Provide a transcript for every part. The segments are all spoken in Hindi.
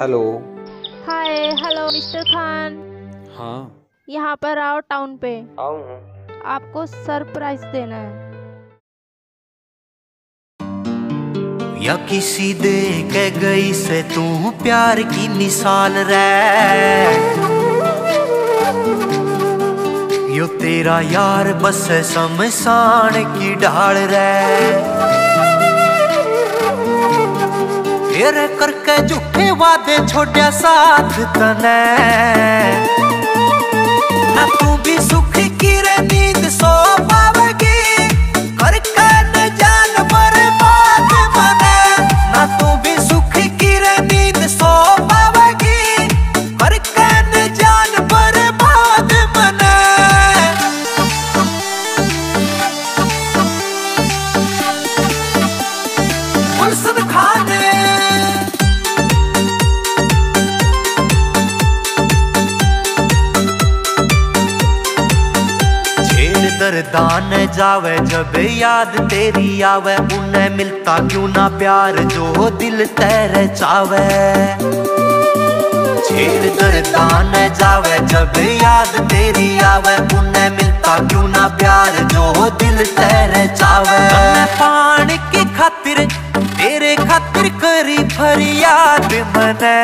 Hello. Hi, hello mister Khan. हाँ, यहाँ पर आओ, टाउन पे आओ, आपको सरप्राइज देना है। या किसी दे के गई से तू प्यार की मिसाल रे, यो तेरा यार बस शमशान की ढाल रे। तेरे करके झूठे वादे छोड़या साथ तने, ना तू भी सुख की रे नींद सो पावेगी, करके न जान पर बात बने, ना तू भी सुख की रे नींद सो पावेगी, करके न जान पर बात बने। दर्दान जावे जब याद तेरी आवे, उन्हें मिलता क्यों ना प्यार जो दिल तेरे चावे। छेड़ दर्दान जावे जब याद तेरी आवे, उन्हें मिलता क्यों ना प्यार जो दिल तेरे चावे। पान की खातिर तेरे खातिर करी फरियाद मने,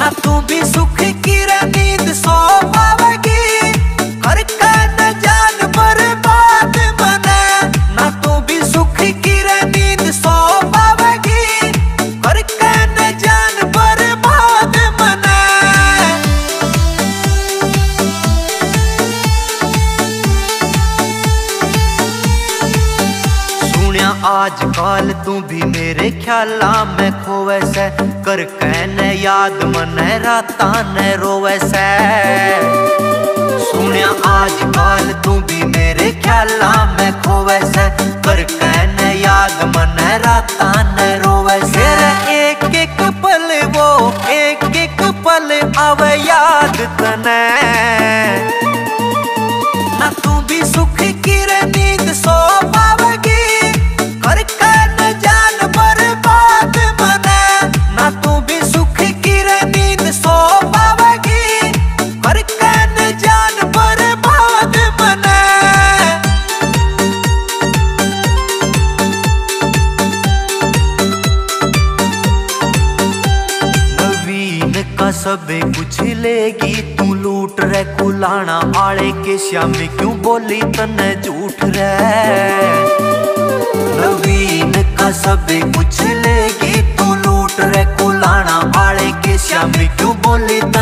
ना तू भी सुख की रे नींद सो पावेगी, करके न जान पर बात बने, ना तू भी सुख की रे नींद सो पावेगी, करके न जान पर बात बने। सुनिया आज काल तू भी मेरे ख्याला में खोवे से, करके न याद मने राता न रोवे से। सुनिया आज काल तू भी मेरे ख्याला में खोवे से, पर कहने याद मन राता न रोवे से। एक एक पल वो एक एक पल आवे याद तने, ना तू भी सुख की रे नींद सो पावेगी, करके न जान पर बात बने, ना तू भी सुख की रे नींद सो पावेगी, करके न जान पर बात बने। नवीन का सब कुछ लेगी तू लूट रे, कुलाना आले के श्याम क्यों बोली तने झूठ रे। नवीन का सब कुछ लेगी तू लूट रे, कुलाना आले के श्याम क्यों बोली